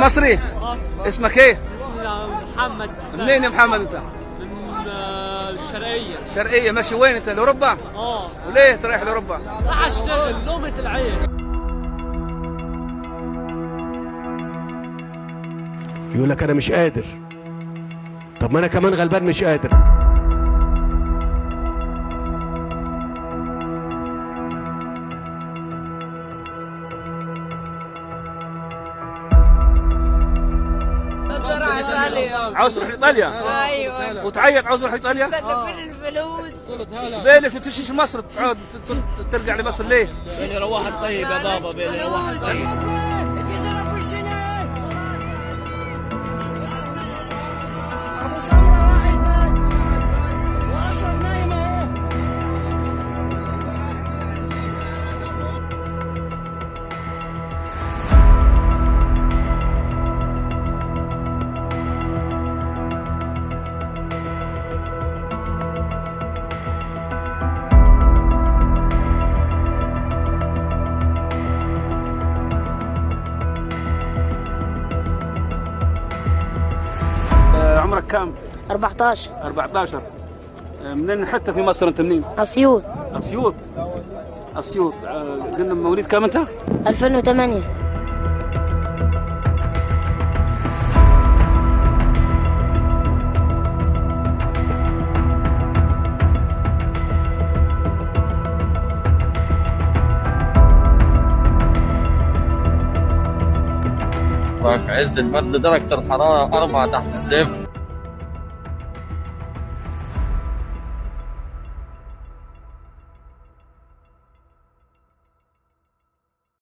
مصري؟ مصري. اسمك ايه؟ اسمي محمد السعد. منين يا محمد انت؟ من الشرقية. الشرقية ماشي وين انت؟ لأوروبا؟ اه. وليه رايح لأوروبا؟ راح اشتغل لقمة العيش. يقول لك أنا مش قادر. طب ما أنا كمان غلبان مش قادر. عاوز تروح لإيطاليا؟ أيوه. وتعيط عاوز تروح لإيطاليا؟ فين الفلوس؟ فين الفلوس؟ تمشيش مصر تقعد ترجع لمصر ليه؟ بيلي روحك طيب يا بابا، بيلي روحك طيب. عمرك كام؟ 14. 14. منين حتى في مصر انت منين؟ اسيوط. اسيوط؟ اسيوط. قلنا مواليد كام انت؟ 2008. في عز البرد درجة الحرارة 4 تحت الصفر.